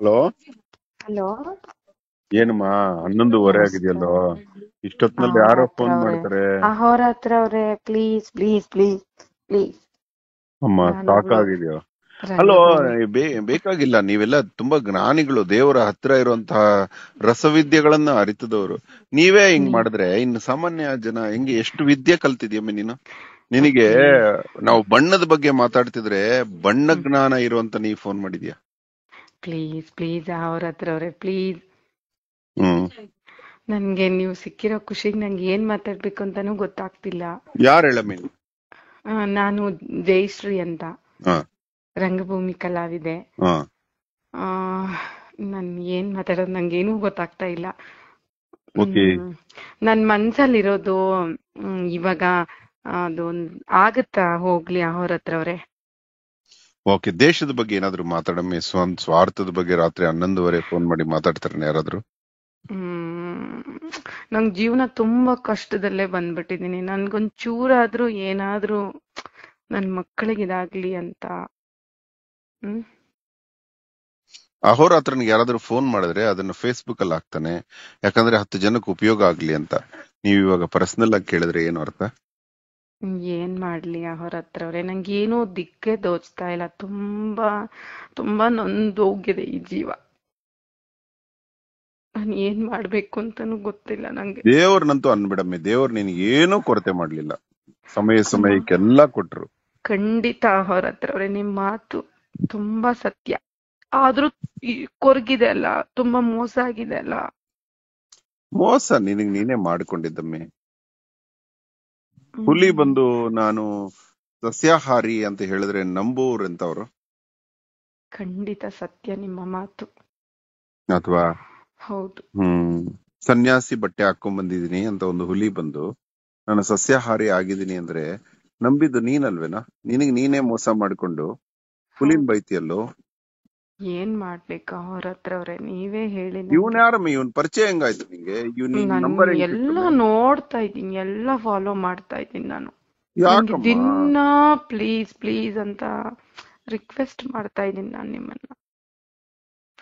Hello hello ಏನಮ್ಮ 11:30 ಆಗಿದೆಯಲ್ಲೋ ಇಷ್ಟೊತ್ತಿನಲ್ಲಿ ಯಾರೋ phone ಮಾಡ್ತಾರೆ ಅಹೋರಾತ್ರ ಅವರೇ ಪ್ಲೀಸ್ ಪ್ಲೀಸ್ ಪ್ಲೀಸ್ ಪ್ಲೀಸ್ ಅಮ್ಮ ಸಾಕಾಗಿದೆಯೋ ಹಲೋ ಬೇಕಾಗಿಲ್ಲ ನೀವೆಲ್ಲ ತುಂಬಾ ಜ್ಞಾನಿಗಳು ದೇವರ ಹತ್ರ ಇರುವಂತಹ ರಸವಿದ್ಯೆಗಳನ್ನ ಅರಿತದವರು ನೀವೇ ಹಿಂಗ್ ಮಾಡಿದ್ರೆ ಇನ್ನು ಸಾಮಾನ್ಯ ಜನ ಹೆಂಗೆ ಎಷ್ಟು ವಿದ್ಯೆ ಕಲ್ತಿದ್ಯಮ್ಮ ನೀನು ನಿನಗೆ ನಾವು ಬಣ್ಣದ ಬಗ್ಗೆ ಮಾತಾಡ್ತಿದ್ರೆ ಬಣ್ಣ ಜ್ಞಾನ ಇರುವಂತ ನೀ ಫೋನ್ ಮಾಡಿದ್ಯಾ ಪ್ಲೀಸ್ ಪ್ಲೀಸ್ ಅವ್ರ ಹತ್ರ ಅವ್ರೆ ಪ್ಲೀಸ್ ನನ್ಗೆ ನೀವು ಸಿಕ್ಕಿರೋ ಖುಷಿಗೆ ನಂಗೆ ಏನ್ ಮಾತಾಡ್ಬೇಕು ಅಂತಾನು ಗೊತ್ತಾಗ್ತಿಲ್ಲ ಯಾರು ಹೇಳಮ್ಮ ನಾನು ಜಯಶ್ರೀ ಅಂತ ರಂಗಭೂಮಿ ಕಲಾವಿದೆ ನನ್ ಏನ್ ಮಾತಾಡೋದು ನಂಗೇನು ಗೊತ್ತಾಗ್ತಾ ಇಲ್ಲ ನನ್ ಮನ್ಸಲ್ಲಿರೋದು ಇವಾಗ ಅದೊಂದ್ ಆಗತ್ತಾ ಹೋಗ್ಲಿ ಅಹೋರಾತ್ರ ಅವ್ರೆ ಓಕೆ ದೇಶದ ಬಗ್ಗೆ ಏನಾದ್ರು ಮಾತಾಡಮ್ಮೆ ಸ್ವಾರ್ಥದ ಬಗ್ಗೆ ರಾತ್ರಿ 11:30 ಫೋನ್ ಮಾಡಿ ಮಾತಾಡ್ತಾರೆ ಯಾರಾದ್ರು ನಂಗ್ ಜೀವನ ತುಂಬಾ ಕಷ್ಟದಲ್ಲೇ ಬಂದ್ಬಿಟ್ಟಿದೀನಿ ನನ್ಗೊಂದ್ ಚೂರಾದ್ರೂ ಏನಾದ್ರೂ ನನ್ ಮಕ್ಕಳಿಗೆ ಇದಾಗ್ಲಿ ಅಂತ ಅಹೋರಾತ್ರನಿಗೆ ಯಾರಾದ್ರೂ ಫೋನ್ ಮಾಡಿದ್ರೆ ಅದನ್ನ ಫೇಸ್ಬುಕ್ ಅಲ್ಲಿ ಹಾಕ್ತಾನೆ ಯಾಕಂದ್ರೆ 10 ಜನಕ್ಕೆ ಉಪಯೋಗ ಆಗ್ಲಿ ಅಂತ ನೀವ್ ಇವಾಗ ಪರ್ಸನಲ್ ಆಗಿ ಕೇಳಿದ್ರೆ ಏನು ಅರ್ಥ ಏನ್ ಮಾಡ್ಲಿ ಅಹೋರಾತ್ರ ಅವ್ರೆ ನಂಗೇನೋ ದಿಕ್ಕೇ ದೋಚ್ತಾ ಇಲ್ಲ ತುಂಬಾ ತುಂಬಾ ನೊಂದೋಗಿದೆ ಈ ಜೀವ ನಾನು ಏನ್ ಮಾಡ್ಬೇಕು ಅಂತಾನು ಗೊತ್ತಿಲ್ಲ ನಂಗೆ ದೇವ್ರನ್ನಂತೂ ಅನ್ಬಿಡಮ್ಮೆ ದೇವ್ರ ನಿನ್ಗೆ ಏನೂ ಕೊರತೆ ಮಾಡ್ಲಿಲ್ಲ ಸಮಯ ಸಮಯಕ್ಕೆಲ್ಲಾ ಕೊಟ್ರು ಖಂಡಿತ ಅಹೋರಾತ್ರ ಅವ್ರೆ ನಿಮ್ ಮಾತು ತುಂಬಾ ಸತ್ಯ ಆದ್ರೂ ಕೊರಗಿದೆ ಅಲ್ಲ ತುಂಬಾ ಮೋಸ ಆಗಿದೆ ಅಲ್ಲ ಮೋಸ ನಿನಗ್ ನೀನೇ ಮಾಡ್ಕೊಂಡಿದ್ದಮ್ಮೆ ಹುಲಿ ಬಂದು ನಾನು ಸಸ್ಯಾಹಾರಿ ಅಂತ ಹೇಳಿದ್ರೆ ನಂಬೂರ್ ಅಂತವ್ರು ಖಂಡಿತ ಸತ್ಯ ನಿಮ್ಮ ಮಾತು ಅಥವಾ ಹೌದು ಸನ್ಯಾಸಿ ಬಟ್ಟೆ ಹಾಕೊಂಡ್ ಬಂದಿದೀನಿ ಅಂತ ಒಂದು ಹುಲಿ ಬಂದು ನಾನು ಸಸ್ಯಾಹಾರಿ ಆಗಿದ್ದೀನಿ ಅಂದ್ರೆ ನಂಬಿದ್ದು ನೀನಲ್ವೇನಾ ನಿನಗ್ ನೀನೇ ಮೋಸ ಮಾಡ್ಕೊಂಡು ಹುಲಿನ್ ಬೈತಿಯಲ್ಲೋ ಏನ್ ಮಾಡ್ಬೇಕು ಅಹೋರಾತ್ರ ಅವ್ರೆ ನೀವೇ ಹೇಳಿ ಇವ್ನ ಯಾರಮ್ಮ ಇವನ್ ಪರಿಚಯ ಹೆಂಗಾಯ್ತು ನಿಂಗೆ ಎಲ್ಲ ನೋಡ್ತಾ ಇದ್ದೀನಿ ಎಲ್ಲ ಫಾಲೋ ಮಾಡ್ತಾ ಇದ್ದೀನಿ ನಾನು ದಿನ ಪ್ಲೀಸ್ ಪ್ಲೀಸ್ ಅಂತ ರಿಕ್ವೆಸ್ಟ್ ಮಾಡ್ತಾ ಇದ್ದೀನಿ ನಾನು ನಿಮ್ಮನ್ನ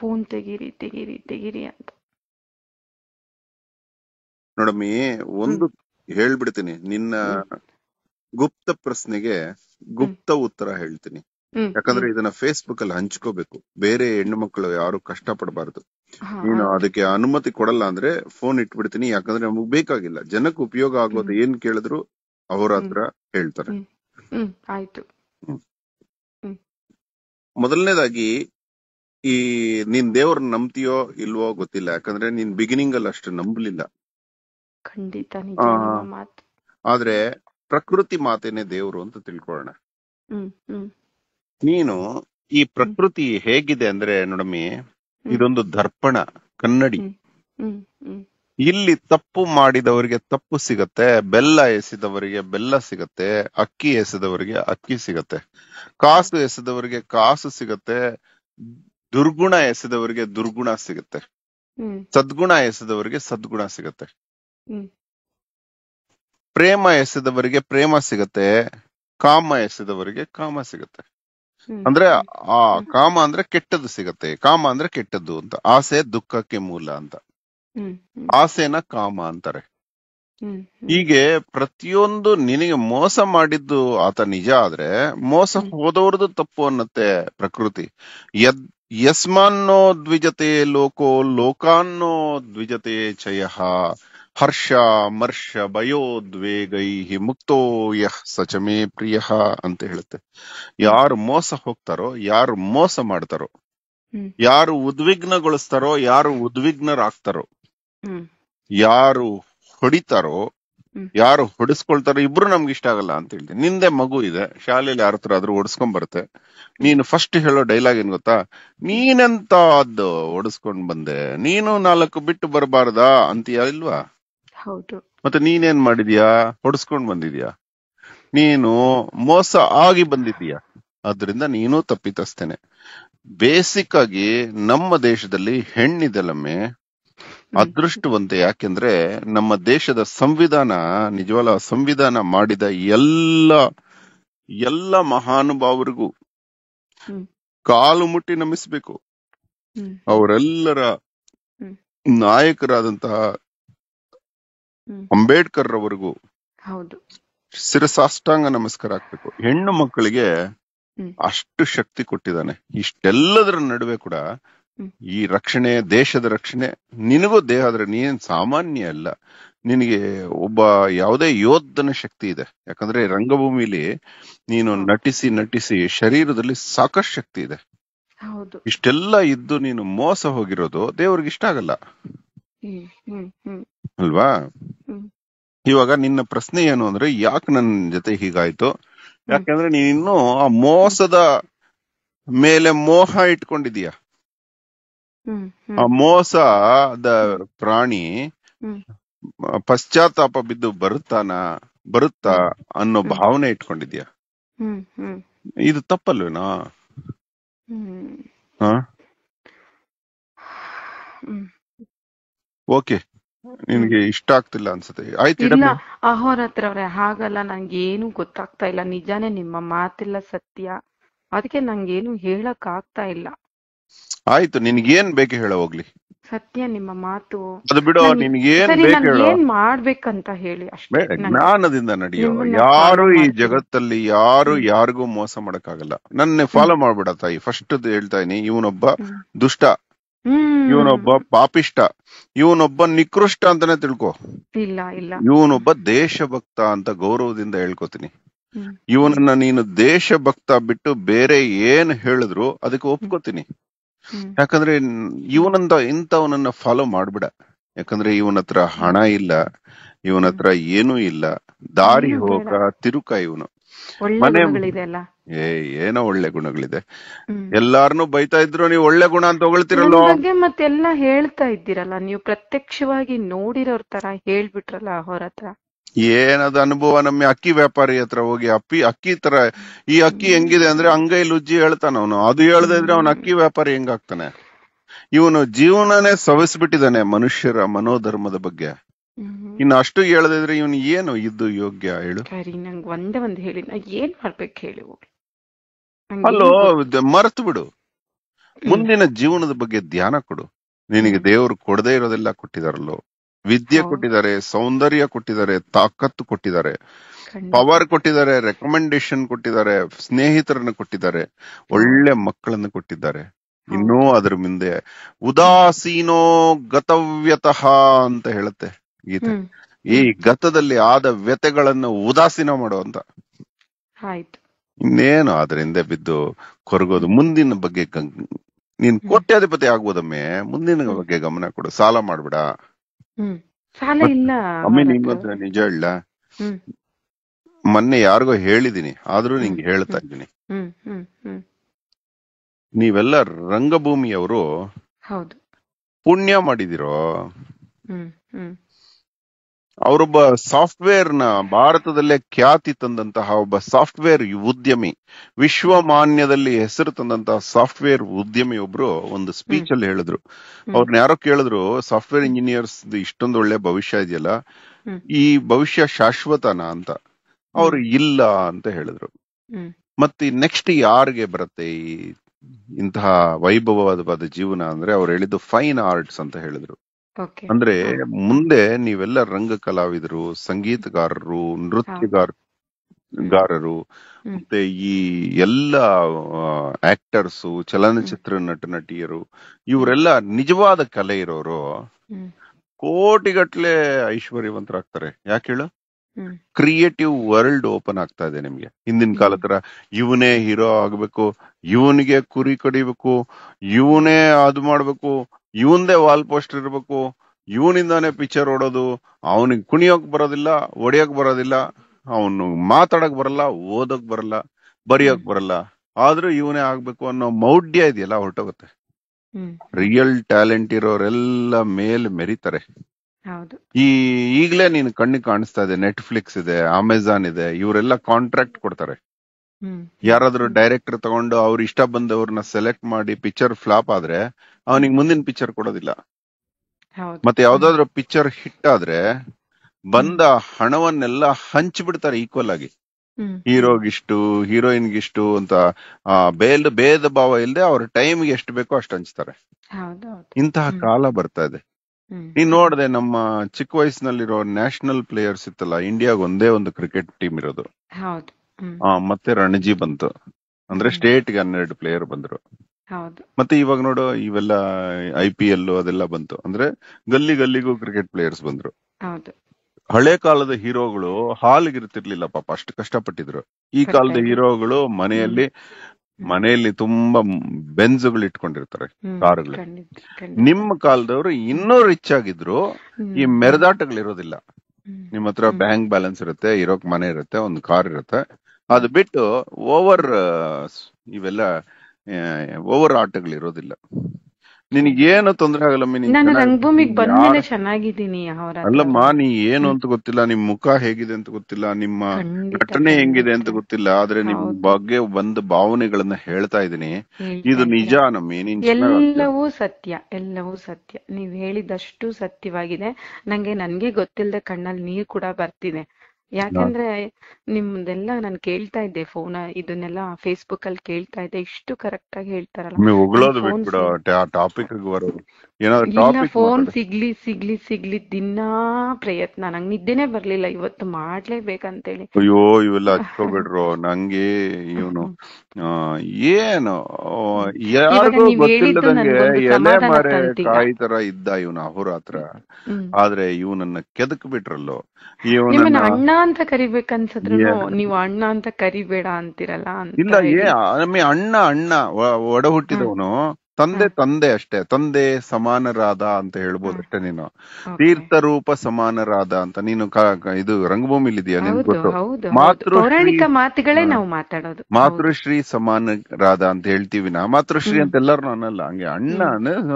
ಫೋನ್ ತೆಗೀರಿ ತೆಗೀರಿ ತೆಗೀರಿ ಅಂತ ನೋಡಮ್ಮಿ ಒಂದು ಹೇಳ್ಬಿಡ್ತೀನಿ ನಿನ್ನ ಗುಪ್ತ ಪ್ರಶ್ನೆಗೆ ಗುಪ್ತ ಉತ್ತರ ಹೇಳ್ತೀನಿ ಯಾಕಂದ್ರೆ ಇದನ್ನ ಫೇಸ್ಬುಕ್ ಅಲ್ಲಿ ಹಂಚ್ಕೋಬೇಕು ಬೇರೆ ಹೆಣ್ಣು ಮಕ್ಕಳು ಯಾರು ಕಷ್ಟ ಪಡಬಾರದು ನೀನು ಅದಕ್ಕೆ ಅನುಮತಿ ಕೊಡಲ್ಲ ಅಂದ್ರೆ ಫೋನ್ ಇಟ್ಬಿಡ್ತೀನಿ ಯಾಕಂದ್ರೆ ನಮಗ್ ಬೇಕಾಗಿಲ್ಲ ಜನಕ್ಕೆ ಉಪಯೋಗ ಆಗೋದು ಏನ್ ಕೇಳಿದ್ರು ಅಹೋರಾತ್ರ ಹೇಳ್ತಾರೆ ಆಯ್ತು ಮೊದಲನೇದಾಗಿ ಈ ನಿನ್ ದೇವ್ರ ನಂಬ್ತೀಯೋ ಇಲ್ವೋ ಗೊತ್ತಿಲ್ಲ ಯಾಕಂದ್ರೆ ನೀನ್ ಬಿಗಿನಿಂಗ್ ಅಲ್ಲಿ ಅಷ್ಟು ನಂಬಲಿಲ್ಲ ಖಂಡಿತ ಆದ್ರೆ ಪ್ರಕೃತಿ ಮಾತೇನೆ ದೇವ್ರು ಅಂತ ತಿಳ್ಕೊಳ್ಳೋಣ ನೀನು ಈ ಪ್ರಕೃತಿ ಹೇಗಿದೆ ಅಂದ್ರೆ ನೋಡಮ್ಮಿ ಇದೊಂದು ದರ್ಪಣ ಕನ್ನಡಿ ಇಲ್ಲಿ ತಪ್ಪು ಮಾಡಿದವರಿಗೆ ತಪ್ಪು ಸಿಗತ್ತೆ ಬೆಲ್ಲ ಎಸೆದವರಿಗೆ ಬೆಲ್ಲ ಸಿಗತ್ತೆ ಅಕ್ಕಿ ಎಸೆದವರಿಗೆ ಅಕ್ಕಿ ಸಿಗತ್ತೆ ಕಾಸು ಎಸೆದವರಿಗೆ ಕಾಸು ಸಿಗತ್ತೆ ದುರ್ಗುಣ ಎಸೆದವರಿಗೆ ದುರ್ಗುಣ ಸಿಗತ್ತೆ ಸದ್ಗುಣ ಎಸೆದವರಿಗೆ ಸದ್ಗುಣ ಸಿಗತ್ತೆ ಪ್ರೇಮ ಎಸೆದವರಿಗೆ ಪ್ರೇಮ ಸಿಗತ್ತೆ ಕಾಮ ಎಸೆದವರಿಗೆ ಕಾಮ ಸಿಗತ್ತೆ ಅಂದ್ರೆ ಆ ಕಾಮ ಅಂದ್ರೆ ಕೆಟ್ಟದ್ದು ಸಿಗತ್ತೆ ಕಾಮ ಅಂದ್ರೆ ಕೆಟ್ಟದ್ದು ಅಂತ ಆಸೆ ದುಃಖಕ್ಕೆ ಮೂಲ ಅಂತ ಆಸೆನ ಕಾಮ ಅಂತಾರೆ ಹೀಗೆ ಪ್ರತಿಯೊಂದು ನಿನಗೆ ಮೋಸ ಮಾಡಿದ್ದು ಆತ ನಿಜ ಆದ್ರೆ ಮೋಸ ಹೋದವ್ರದ್ದು ತಪ್ಪು ಅನ್ನತ್ತೆ ಪ್ರಕೃತಿ ಯಸ್ಮಾನ್ನೋ ದ್ವಿಜತೆ ಲೋಕೋ ಲೋಕಾನ್ನೋ ದ್ವಿಜತೆ ಚಯಃ ಹರ್ಷ ಮರ್ಷ ಭಯೋದ್ವೇಗೈ ಮುಕ್ತೋ ಯಃ ಸಚಮೇ ಪ್ರಿಯ ಅಂತ ಹೇಳುತ್ತೆ ಯಾರು ಮೋಸ ಹೋಗ್ತಾರೋ ಯಾರು ಮೋಸ ಮಾಡ್ತಾರೋ ಯಾರು ಉದ್ವಿಗ್ನಗೊಳಿಸ್ತಾರೋ ಯಾರು ಉದ್ವಿಗ್ನರಾಗ್ತಾರೋ ಯಾರು ಹೊಡಿತಾರೋ ಯಾರು ಹೊಡಿಸ್ಕೊಳ್ತಾರೋ ಇಬ್ರು ನಮ್ಗೆ ಇಷ್ಟ ಆಗಲ್ಲ ಅಂತ ಹೇಳ್ತೀನಿ ನಿಂದೆ ಮಗು ಇದೆ ಶಾಲೆಯಲ್ಲಿ ಯಾರ ಹತ್ರ ಆದ್ರೂ ಓಡಿಸ್ಕೊಂಡ್ ಬರುತ್ತೆ ನೀನು ಫಸ್ಟ್ ಹೇಳೋ ಡೈಲಾಗ್ ಏನ್ ಗೊತ್ತಾ ನೀನೆಂತ ಅದು ಓಡಿಸ್ಕೊಂಡ್ ಬಂದೆ ನೀನು 4 ಬಿಟ್ಟು ಬರಬಾರ್ದಾ ಅಂತೀಯಾ ಇಲ್ವಾ ಮತ್ತೆ ನೀನೇನ್ ಮಾಡಿದ್ಯಾ ಹೊಡ್ಸ್ಕೊಂಡ್ ಬಂದಿದ್ಯಾ ನೀನು ಮೋಸ ಆಗಿ ಬಂದಿದ್ಯಾ ಅದ್ರಿಂದ ನೀನು ತಪ್ಪಿತಸ್ತೇನೆ ಬೇಸಿಕ್ ಆಗಿ ನಮ್ಮ ದೇಶದಲ್ಲಿ ಹೆಣ್ಣಿದೆಲ್ಲಮ್ಮೆ ಅದೃಷ್ಟವಂತೆ ಯಾಕೆಂದ್ರೆ ನಮ್ಮ ದೇಶದ ಸಂವಿಧಾನ ನಿಜವಾದ ಸಂವಿಧಾನ ಮಾಡಿದ ಎಲ್ಲ ಮಹಾನುಭಾವರಿಗೂ ಕಾಲು ಮುಟ್ಟಿ ನಮಿಸ್ಬೇಕು ಅವರೆಲ್ಲರ ನಾಯಕರಾದಂತಹ ಅಂಬೇಡ್ಕರ್ ರವರೆಗೂ ಶಿರಸಾಷ್ಟಾಂಗ ನಮಸ್ಕಾರ ಆಗ್ಬೇಕು. ಹೆಣ್ಣು ಮಕ್ಕಳಿಗೆ ಅಷ್ಟು ಶಕ್ತಿ ಕೊಟ್ಟಿದ್ದಾನೆ. ಇಷ್ಟೆಲ್ಲದರ ನಡುವೆ ಕೂಡ ಈ ರಕ್ಷಣೆ, ದೇಶದ ರಕ್ಷಣೆ, ನಿನಗೂ ದೇಹ ಆದ್ರೆ ನೀನ್ ಸಾಮಾನ್ಯ ಅಲ್ಲ, ನಿನಗೆ ಒಬ್ಬ ಯಾವುದೇ ಯೋಧನ ಶಕ್ತಿ ಇದೆ. ಯಾಕಂದ್ರೆ ರಂಗಭೂಮಿಲಿ ನೀನು ನಟಿಸಿ ನಟಿಸಿ ಶರೀರದಲ್ಲಿ ಸಾಕಷ್ಟು ಶಕ್ತಿ ಇದೆ. ಇಷ್ಟೆಲ್ಲ ಇದ್ದು ನೀನು ಮೋಸ ಹೋಗಿರೋದು ದೇವ್ರಿಗೆ ಇಷ್ಟ ಆಗಲ್ಲ ಅಲ್ವಾ? ಇವಾಗ ನಿನ್ನ ಪ್ರಶ್ನೆ ಏನು ಅಂದ್ರೆ, ಯಾಕೆ ನನ್ನ ಜೊತೆ ಹೀಗಾಯ್ತು? ಯಾಕಂದ್ರೆ ನೀನು ಆ ಮೋಸದ ಮೇಲೆ ಮೋಹ ಇಟ್ಕೊಂಡಿದೀಯ. ಆ ಮೋಸದ ಪ್ರಾಣಿ ಪಶ್ಚಾತ್ತಾಪ ಬಿದ್ದು ಬರುತ್ತಾ ಅನ್ನೋ ಭಾವನೆ ಇಟ್ಕೊಂಡಿದ್ಯಾ. ಇದು ತಪ್ಪಲ್ವೇನಾ? ಓಕೆ, ನಿನ್ಗೆ ಇಷ್ಟ ಆಗ್ತಿಲ್ಲ ಅನ್ಸುತ್ತೆ. ಆಯ್ತು ಅಹೋರಾತ್ರವ್ರೆ, ಹಾಗಲ್ಲ, ನಂಗೆ ಏನು ಗೊತ್ತಾಗ್ತಾ ಇಲ್ಲ. ನಿಜಾನೇ ನಿಮ್ಮ ಮಾತಿಲ್ಲ ಸತ್ಯ, ಅದಕ್ಕೆ ನಂಗೇನು ಹೇಳಕ್ ಆಗ್ತಾ ಇಲ್ಲ. ಆಯ್ತು, ನಿನ್ಗೇನ್ ಬೇಕು ಹೇಳ ಹೋಗ್ಲಿ. ಸತ್ಯ ನಿಮ್ಮ ಮಾತು, ಅದು ಬಿಡು. ಏನ್ ಮಾಡ್ಬೇಕಂತ ಹೇಳಿ ಅಷ್ಟೇ. ಜ್ಞಾನದಿಂದ ನಡೆಯೋ. ಯಾರು ಈ ಜಗತ್ತಲ್ಲಿ ಯಾರು ಯಾರಿಗೂ ಮೋಸ ಮಾಡಕ್ ಆಗಲ್ಲ. ನನ್ನ ಫಾಲೋ ಮಾಡ್ಬೇಡ ತಾಯಿ. ಫಸ್ಟ್ ಹೇಳ್ತಾ ಇದೀನಿ, ಇವನೊಬ್ಬ ದುಷ್ಟ, ಇವನೊಬ್ಬ ಪಾಪಿಷ್ಟ, ಇವನೊಬ್ಬ ನಿಕೃಷ್ಟ ಅಂತಾನೆ ತಿಳ್ಕೊ. ಇಲ್ಲ, ಇವನೊಬ್ಬ ದೇಶಭಕ್ತ ಅಂತ ಗೌರವದಿಂದ ಹೇಳ್ಕೊತೀನಿ. ಇವನನ್ನ ನೀನು ದೇಶಭಕ್ತ ಬಿಟ್ಟು ಬೇರೆ ಏನ್ ಹೇಳಿದ್ರು ಅದಕ್ಕೆ ಒಪ್ಕೋತೀನಿ. ಯಾಕಂದ್ರೆ ಇವನಂದ ಇಂಥವನನ್ನ ಫಾಲೋ ಮಾಡ್ಬಿಡ. ಯಾಕಂದ್ರೆ ಇವನ ಹತ್ರ ಹಣ ಇಲ್ಲ, ಇವನ ಹತ್ರ ಏನೂ ಇಲ್ಲ, ದಾರಿ ಹೋಗ ತಿರುಕ ಇವನು. ಏನೋ ಒಳ್ಳೆ ಗುಣಗಳಿದೆ, ಎಲ್ಲಾರನು ಬೈತಾ ಇದ್ರು ನೀವು ಒಳ್ಳೆ ಗುಣ ಅಂತ ಹೊಗಳ್ತಿರಲ್ಲ. ಮತ್ತೆಲ್ಲಾ ಹೇಳ್ತಾ ಇದ್ದೀರಲ್ಲ ನೀವು, ಪ್ರತ್ಯಕ್ಷವಾಗಿ ನೋಡಿರೋರ್ ತರ ಹೇಳ್ಬಿಟ್ರಲ್ಲ ಅಹೋರಾತ್ರ. ಏನದ ಅನುಭವ? ನಮ್ಮ ಅಕ್ಕಿ ವ್ಯಾಪಾರಿ ಹತ್ರ ಹೋಗಿ ಅಕ್ಕಿ ತರ ಈ ಅಕ್ಕಿ ಹೆಂಗಿದೆ ಅಂದ್ರೆ ಅಂಗೈಲಿ ಉಜ್ಜಿ ಹೇಳ್ತಾನ ಅವನು. ಅದು ಹೇಳ್ದ ಇದ್ರೆ ಅವನ ಅಕ್ಕಿ ವ್ಯಾಪಾರಿ ಹೆಂಗಾಗ್ತಾನೆ? ಇವನು ಜೀವನನೇ ಸವಿಸ್ಬಿಟ್ಟಿದ್ದಾನೆ ಮನುಷ್ಯರ ಮನೋಧರ್ಮದ ಬಗ್ಗೆ. ಇನ್ನು ಅಷ್ಟು ಹೇಳದಿದ್ರೆ ಇವನು ಏನು ಇದ್ದು ಯೋಗ್ಯ ಹೇಳು? ನಂಗೆ ಒಂದೇ ಒಂದು ಹೇಳಿ, ನಾ ಏನ್ ಮಾಡ್ಬೇಕು ಹೇಳಿ? ಅಲ್ಲೋ, ಮರೆತು ಬಿಡು. ಮುಂದಿನ ಜೀವನದ ಬಗ್ಗೆ ಧ್ಯಾನ ಕೊಡು. ನಿನಗೆ ದೇವರು ಕೊಡದೇ ಇರೋದೆಲ್ಲ ಕೊಟ್ಟಿದಾರಲ್ಲೋ. ವಿದ್ಯೆ ಕೊಟ್ಟಿದ್ದಾರೆ, ಸೌಂದರ್ಯ ಕೊಟ್ಟಿದ್ದಾರೆ, ತಾಕತ್ತು ಕೊಟ್ಟಿದ್ದಾರೆ, ಪವರ್ ಕೊಟ್ಟಿದ್ದಾರೆ, ರೆಕಮೆಂಡೇಶನ್ ಕೊಟ್ಟಿದ್ದಾರೆ, ಸ್ನೇಹಿತರನ್ನು ಕೊಟ್ಟಿದ್ದಾರೆ, ಒಳ್ಳೆ ಮಕ್ಕಳನ್ನು ಕೊಟ್ಟಿದ್ದಾರೆ. ಇನ್ನೂ ಅದ್ರ ಮುಂದೆ ಉದಾಸೀನೋ ಗತವ್ಯತಃ ಅಂತ ಹೇಳುತ್ತೆ ಗೀತೆ. ಈ ಗತದಲ್ಲಿ ಆದ ವ್ಯತೆಗಳನ್ನು ಉದಾಸೀನ ಮಾಡುವಂತ. ಇನ್ನೇನು ಅದರಿಂದ ಬಿದ್ದು ಕೊರಗೋದು? ಮುಂದಿನ ಬಗ್ಗೆ ನೀನ್ ಕೋಟ್ಯಾಧಿಪತಿ ಆಗ್ಬೋದಮ್ಮೆ. ಮುಂದಿನ ಬಗ್ಗೆ ಗಮನ ಕೊಡು. ಸಾಲ ಮಾಡ್ಬೇಡ. ನಿಜ ಇಲ್ಲ, ಮೊನ್ನೆ ಯಾರಿಗೋ ಹೇಳಿದೀನಿ, ಆದ್ರೂ ನಿಂಗೆ ಹೇಳ್ತಾ ಇದ್ದೀನಿ. ನೀವೆಲ್ಲ ರಂಗಭೂಮಿಯವರು ಪುಣ್ಯ ಮಾಡಿದಿರೋ. ಅವರೊಬ್ಬ ಸಾಫ್ಟ್ವೇರ್ ನ ಭಾರತದಲ್ಲೇ ಖ್ಯಾತಿ ತಂದಂತಹ ಒಬ್ಬ ಸಾಫ್ಟ್ವೇರ್ ಉದ್ಯಮಿ, ವಿಶ್ವಮಾನ್ಯದಲ್ಲಿ ಹೆಸರು ತಂದಂತಹ ಸಾಫ್ಟ್ವೇರ್ ಉದ್ಯಮಿ ಒಬ್ರು ಒಂದು ಸ್ಪೀಚ್ ಅಲ್ಲಿ ಹೇಳಿದ್ರು. ಅವ್ರನ್ನ ಯಾರೋ ಕೇಳಿದ್ರು, ಸಾಫ್ಟ್ವೇರ್ ಇಂಜಿನಿಯರ್ಸ್ ಇಷ್ಟೊಂದು ಒಳ್ಳೆ ಭವಿಷ್ಯ ಇದೆಯಲ್ಲ, ಈ ಭವಿಷ್ಯ ಶಾಶ್ವತನಾ ಅಂತ. ಅವ್ರು ಇಲ್ಲ ಅಂತ ಹೇಳಿದ್ರು. ಮತ್ತೆ ನೆಕ್ಸ್ಟ್ ಯಾರಿಗೆ ಬರುತ್ತೆ ಈ ಇಂತಹ ವೈಭವವಾದ ಜೀವನ ಅಂದ್ರೆ ಅವ್ರು ಹೇಳಿದ್ದು ಫೈನ್ ಆರ್ಟ್ಸ್ ಅಂತ ಹೇಳಿದ್ರು. ಅಂದ್ರೆ ಮುಂದೆ ನೀವೆಲ್ಲ ರಂಗ ಕಲಾವಿದರು, ಸಂಗೀತಗಾರರು, ನೃತ್ಯಗಾರರು, ಮತ್ತೆ ಈ ಎಲ್ಲ ಆಕ್ಟರ್ಸು, ಚಲನಚಿತ್ರ ನಟಿಯರು, ಇವರೆಲ್ಲ ನಿಜವಾದ ಕಲೆ ಇರೋರು ಕೋಟಿಗಟ್ಲೆ ಐಶ್ವರ್ಯವಂತರಾಗ್ತಾರೆ. ಯಾಕೆ ಹೇಳು? ಕ್ರಿಯೇಟಿವ್ ವರ್ಲ್ಡ್ ಓಪನ್ ಆಗ್ತಾ ಇದೆ ನಿಮ್ಗೆ. ಹಿಂದಿನ ಕಾಲ ತರ ಇವನೇ ಹೀರೋ ಆಗ್ಬೇಕು, ಇವನಿಗೆ ಕುರಿ ಕಡಿಬೇಕು, ಇವನೇ ಅದು ಮಾಡ್ಬೇಕು, ಇವನ್ದೇ ವಾಲ್ ಪೋಸ್ಟರ್ ಇರ್ಬೇಕು, ಇವನಿಂದಾನೇ ಪಿಕ್ಚರ್ ಓಡೋದು, ಅವನಿಗೆ ಕುಣಿಯೋಕ್ ಬರೋದಿಲ್ಲ, ಒಡೆಯೋಕ್ ಬರೋದಿಲ್ಲ, ಅವನು ಮಾತಾಡಕ್ ಬರಲ್ಲ, ಓದೋಕ್ ಬರಲ್ಲ, ಬರೆಯೋಕ್ ಬರಲ್ಲ, ಆದ್ರೂ ಇವನೇ ಆಗ್ಬೇಕು ಅನ್ನೋ ಮೌಢ್ಯ ಇದೆಯಲ್ಲ ಹೊರಟೋಗುತ್ತೆ. ರಿಯಲ್ ಟ್ಯಾಲೆಂಟ್ ಇರೋರೆಲ್ಲ ಮೇಲೆ ಮೆರಿತಾರೆ. ಈ ಈಗ್ಲೇ ನೀನ್ ಕಣ್ಣು ಕಾಣಿಸ್ತಾ ಇದೆ, ನೆಟ್ಫ್ಲಿಕ್ಸ್ ಇದೆ, ಅಮೆಜಾನ್ ಇದೆ, ಇವರೆಲ್ಲ ಕಾಂಟ್ರಾಕ್ಟ್ ಕೊಡ್ತಾರೆ. ಯಾರಾದ್ರೂ ಡೈರೆಕ್ಟರ್ ತಗೊಂಡು ಅವ್ರ ಇಷ್ಟ ಬಂದವ್ರನ್ನ ಸೆಲೆಕ್ಟ್ ಮಾಡಿ ಪಿಕ್ಚರ್ ಫ್ಲಾಪ್ ಆದ್ರೆ ಅವನಿಗೆ ಮುಂದಿನ ಪಿಕ್ಚರ್ ಕೊಡೋದಿಲ್ಲ. ಮತ್ತೆ ಯಾವ್ದಾದ್ರು ಪಿಕ್ಚರ್ ಹಿಟ್ ಆದ್ರೆ ಬಂದ ಹಣವನ್ನೆಲ್ಲ ಹಂಚ್ ಬಿಡ್ತಾರೆ ಈಕ್ವಲ್ ಆಗಿ. ಹ್ಮ್ ಹೀರೋಗ್ ಇಷ್ಟು, ಹೀರೋಯಿನ್ ಇಷ್ಟು ಅಂತ ಭೇದ ಭಾವ ಇಲ್ಲದೆ ಅವ್ರ ಟೈಮ್ಗೆ ಎಷ್ಟು ಬೇಕೋ ಅಷ್ಟು ಹಂಚ್ತಾರೆ. ಇಂತಹ ಕಾಲ ಬರ್ತಾ ಇದೆ. ನೀನ್ ನೋಡ್ದೆ ನಮ್ಮ ಚಿಕ್ಕ ವಯಸ್ಸಿನಲ್ಲಿರೋ ನ್ಯಾಷನಲ್ ಪ್ಲೇಯರ್ಸ್ ಇತ್ತಲ್ಲ, ಇಂಡಿಯಾಗ ಒಂದೇ ಒಂದು ಕ್ರಿಕೆಟ್ ಟೀಮ್ ಇರೋದು. ಮತ್ತೆ ರಣಜಿ ಬಂತು ಅಂದ್ರೆ ಸ್ಟೇಟ್ಗೆ 12 ಪ್ಲೇಯರ್ ಬಂದ್ರು. ಮತ್ತೆ ಇವಾಗ ನೋಡು ಇವೆಲ್ಲ IPL ಅದೆಲ್ಲ ಬಂತು ಅಂದ್ರೆ ಗಲ್ಲಿ ಗಲ್ಲಿಗೂ ಕ್ರಿಕೆಟ್ ಪ್ಲೇಯರ್ಸ್ ಬಂದ್ರು. ಹಳೆ ಕಾಲದ ಹೀರೋಗಳು ಹಾಲ್ಗಿರ್ತಿರ್ಲಿಲ್ಲ ಪಾಪ, ಅಷ್ಟು ಕಷ್ಟಪಟ್ಟಿದ್ರು. ಈ ಕಾಲದ ಹೀರೋಗಳು ಮನೆಯಲ್ಲಿ ತುಂಬಾ ಬೆಂಜುಗಳು ಇಟ್ಕೊಂಡಿರ್ತಾರೆ, ಕಾರುಗಳು. ನಿಮ್ಮ ಕಾಲದವ್ರು ಇನ್ನೂ ರಿಚ್ ಆಗಿದ್ರು ಈ ಮೆರೆದಾಟಗಳಿರೋದಿಲ್ಲ. ನಿಮ್ ಹತ್ರ ಬ್ಯಾಂಕ್ ಬ್ಯಾಲೆನ್ಸ್ ಇರುತ್ತೆ, ಇರೋಕ್ ಮನೆ ಇರುತ್ತೆ, ಒಂದು ಕಾರ್ ಇರುತ್ತೆ. ಅದು ಬಿಟ್ಟು ಓವರ್ ಆಟಗಳಿರೋದಿಲ್ಲ. ನಿನಗೇನು ತೊಂದ್ರೆ ಆಗಲ್ಲ. ಅಲ್ಲಮ್ಮ, ನೀ ಏನು ಅಂತ ಗೊತ್ತಿಲ್ಲ, ನಿಮ್ ಮುಖ ಹೇಗಿದೆ ಅಂತ ಗೊತ್ತಿಲ್ಲ, ನಿಮ್ಮ ನಟನೆ ಹೆಂಗಿದೆ ಅಂತ ಗೊತ್ತಿಲ್ಲ, ಆದ್ರೆ ನಿಮ್ ಬಗ್ಗೆ ಬಂದ ಭಾವನೆಗಳನ್ನ ಹೇಳ್ತಾ ಇದೀನಿ. ಇದು ನಿಜ ನಮ್ಮಿ. ಎಲ್ಲವೂ ಸತ್ಯ. ನೀವ್ ಹೇಳಿದಷ್ಟು ಸತ್ಯವಾಗಿದೆ. ನನ್ಗೆ ಗೊತ್ತಿಲ್ಲದೆ ಕಣ್ಣಲ್ಲಿ ನೀರ್ ಕೂಡ ಬರ್ತಿದೆ. ಯಾಕಂದ್ರೆ ನಿಮ್ದೆಲ್ಲ ನಾನು ಕೇಳ್ತಾ ಇದ್ದೆ, ಫೋನ್ ಇದನ್ನೆಲ್ಲ ಫೇಸ್ಬುಕ್ ಅಲ್ಲಿ ಕೇಳ್ತಾ ಇದ್ದೆ. ಇಷ್ಟು ಕರೆಕ್ಟ್ ಆಗಿ ಹೇಳ್ತಾರಲ್ಲ, ಫೋನ್ ಸಿಗ್ಲಿ ಸಿಗ್ಲಿ ಸಿಗ್ಲಿ ದಿನಾ ಪ್ರಯತ್ನ. ನಂಗೆ ನಿದ್ದೆನೆ ಬರ್ಲಿಲ್ಲ, ಇವತ್ತು ಮಾಡ್ಲೇಬೇಕಂತೇಳಿ. ಅಯ್ಯೋ ಇವೆಲ್ಲ ಹಚ್ಕೋಬಿಡ್ರು ನಂಗೆ. ಇವನು ಏನು ಕಾಯಿ ತರ ಇದ್ದ ಇವನ ಅಹೋರಾತ್ರ. ಆದ್ರೆ ಇವನನ್ನ ಕೆದಕ್ ಬಿಟ್ರಲ್ಲೋ. ಇವನ ಅಣ್ಣ ಅಂತ ಕರಿಬೇಕನ್ಸದ್ರು ನೀವು ಅಣ್ಣ ಅಂತ ಕರಿಬೇಡ ಅಂತಿರಲ್ಲ. ಇಲ್ಲ, ಅಣ್ಣ ಒಡ ಹುಟ್ಟಿದವನು. ತಂದೆ ಅಷ್ಟೇ, ತಂದೆ ಸಮಾನರಾದ ಅಂತ ಹೇಳ್ಬೋದು ಅಷ್ಟೇ. ನೀನು ತೀರ್ಥರೂಪ ಸಮಾನರಾದ ಅಂತ ನೀನು ಇದು ರಂಗಭೂಮಿಲಿ ಇದೆಯಾ ನಿನ್ ಗೊತ್ತು. ಮಾತೃಶ್ರೀ ಸಮಾನರಾದ ಅಂತ ಹೇಳ್ತೀವಿ. ನಾ ಮಾತೃಶ್ರೀ ಅಂತ ಎಲ್ಲರೂ ಅನ್ನಲ್ಲ, ಹಂಗೆ ಅಣ್ಣ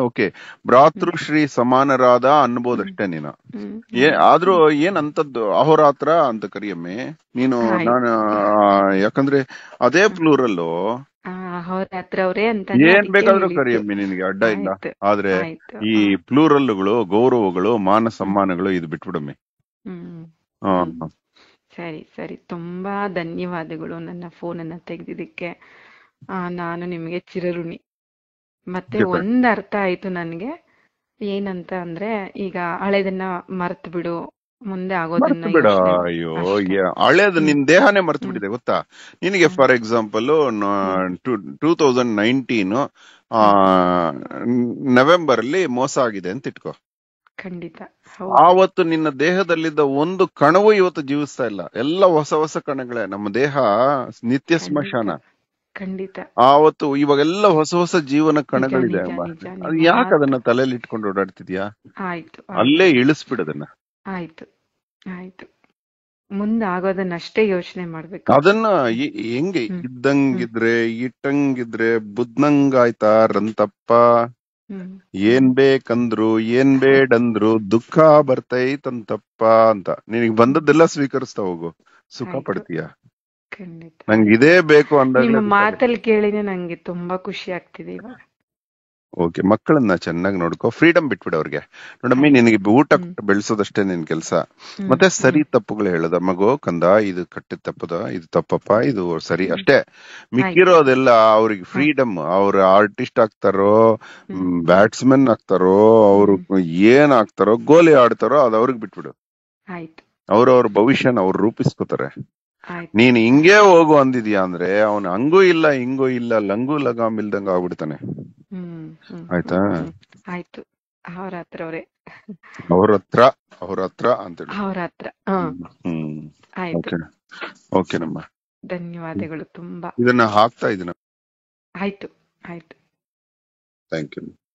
ಓಕೆ. ಭ್ರಾತೃಶ್ರೀ ಸಮಾನರಾದ ಅನ್ಬೋದಷ್ಟೇ ನೀನು. ಆದ್ರೂ ಏನಂತದ್ದು ಅಹೋರಾತ್ರ ಅಂತ ಕರಿಯಮ್ಮೆ ನೀನು. ನಾನು ಯಾಕಂದ್ರೆ ಅದೇ ಪ್ಲೂರಲ್ಲು ಏನ್ ಬೇಕಾದ್ರೂ ಕರಿಯಮ್ಮಿ, ನಿನಗೆ ಅಡ್ಡ ಇಲ್ಲ. ಆದ್ರೆ ಈ ಪ್ಲೂರಲ್ಗಳು, ಗೌರವಗಳು, ಮಾನ ಸಮ್ಮಾನಗಳು ಇದು ಬಿಟ್ಬಿಡಮ್ಮಿ. ಸರಿ ಸರಿ, ತುಂಬಾ ಧನ್ಯವಾದಗಳು ನನ್ನ ಫೋನ್ ಅನ್ನ ತೆಗೆದಿದ್ದಕ್ಕೆ. ನಾನು ನಿಮ್ಗೆ ಚಿರಋಣಿ. ಮತ್ತೆ ಒಂದ್ ಅರ್ಥ ಆಯ್ತು ನನ್ಗೆ, ಏನಂತ ಅಂದ್ರೆ ಈಗ ಹಳೆದನ್ನ ಮರ್ತ್ ಬಿಡು, ಮುಂದೆ ಆಗೋದನ್ನ ಬಿಡ. ಅಯ್ಯೋ ಹಳೇದು ನಿನ್ ದೇಹನೇ ಮರ್ತು ಬಿಟ್ಟಿದೆ ಗೊತ್ತಾ ನಿನಗೆ. ಫಾರ್ ಎಕ್ಸಾಂಪಲ್ 2019 ನವೆಂಬರ್ ಅಲ್ಲಿ ಮೋಸ ಆಗಿದೆ ಅಂತ ಇಟ್ಕೋ. ಖಂಡಿತ ಆವತ್ತು ನಿನ್ನ ದೇಹದಲ್ಲಿದ್ದ ಒಂದು ಕಣವು ಇವತ್ತು ಜೀವಿಸ್ತಾ ಇಲ್ಲ. ಎಲ್ಲ ಹೊಸ ಕಣಗಳೇ. ನಮ್ಮ ದೇಹ ನಿತ್ಯ ಸ್ಮಶಾನ. ಖಂಡಿತ ಆವತ್ತು ಇವಾಗೆಲ್ಲ ಹೊಸ ಜೀವನ ಕಣಗಳಿದೆ. ಅದು ಯಾಕೆ ಅದನ್ನ ತಲೆಯಲ್ಲಿ ಇಟ್ಕೊಂಡು ಓಡಾಡ್ತಿದ್ಯಾ? ಅಲ್ಲೇ ಇಳಿಸ್ಬಿಡದನ್ನ. ಆಯ್ತು ಮುಂದೆ ಆಗೋದನ್ನಷ್ಟೇ ಯೋಚನೆ ಮಾಡ್ಬೇಕು. ಅದನ್ನ ಹೆಂಗೆ ಇದ್ದಂಗಿದ್ರೆ ಇಟ್ಟಂಗಿದ್ರೆ ಬುದ್ಧಂಗಾಯ್ತಾ ರಂತಪ್ಪ. ಏನ್ ಬೇಕಂದ್ರು ಏನ್ ಬೇಡಂದ್ರು ದುಃಖ ಬರ್ತೈತಂತಪ್ಪ ಅಂತ ನಿನಗ್ ಬಂದದ್ದೆಲ್ಲ ಸ್ವೀಕರಿಸ್ತಾ ಹೋಗು, ಸುಖ ಪಡ್ತೀಯ. ನಂಗೆ ಇದೇ ಬೇಕು ಅಂದಾಗ ಮಾತಲ್ಲಿ ಕೇಳಿನೇ ನಂಗೆ ತುಂಬಾ ಖುಷಿ ಆಗ್ತಿದೆ ಇವಾಗ. ಓಕೆ, ಮಕ್ಕಳನ್ನ ಚೆನ್ನಾಗಿ ನೋಡ್ಕೊ, ಫ್ರೀಡಮ್ ಬಿಟ್ಬಿಡ ಅವ್ರಿಗೆ. ನೋಡಮ್ಮಿ, ನಿನಗೆ ಊಟ ಬೆಳೆಸೋದಷ್ಟೇ ನಿನ್ ಕೆಲಸ. ಮತ್ತೆ ಸರಿ ತಪ್ಪುಗಳು ಹೇಳೋದ, ಮಗು ಕಂದ ಇದು ಕಟ್ಟಿ ತಪ್ಪದ, ಇದು ತಪ್ಪಪ್ಪ, ಇದು ಸರಿ ಅಷ್ಟೇ. ಮಿಕ್ಕಿರೋದೆಲ್ಲ ಅವ್ರಿಗೆ ಫ್ರೀಡಮ್. ಅವ್ರ ಆರ್ಟಿಸ್ಟ್ ಆಗ್ತಾರೋ, ಬ್ಯಾಟ್ಸ್ಮನ್ ಆಗ್ತಾರೋ, ಅವ್ರು ಏನ್ ಆಗ್ತಾರೋ, ಗೋಲಿ ಆಡ್ತಾರೋ, ಅದ್ ಅವ್ರಿಗೆ ಬಿಟ್ಬಿಡು. ಅವ್ರವ್ರ ಭವಿಷ್ಯನ ಅವ್ರು ರೂಪಿಸ್ಕೋತಾರೆ. ನೀನ್ ಹಿಂಗೇ ಹೋಗು ಅಂದಿದ್ಯಾ ಅಂದ್ರೆ ಅವನು ಹಂಗೂ ಇಲ್ಲ ಹಿಂಗೂ ಇಲ್ಲ, ಲಂಗು ಲಗಾಮ್ ಇಲ್ದಂಗ ಆಗ್ಬಿಡ್ತಾನೆ. ಆಯ್ತಾ? ಆಯ್ತು ಅಹೋರಾತ್ರ ಅಂತೇಳಿ. ಓಕೆ ನಮ್ಮ ಧನ್ಯವಾದಗಳು. ತುಂಬಾ ಇದನ್ನ ಹಾಕ್ತಾ ಇದೀನಿ. ಆಯ್ತು. Thank you.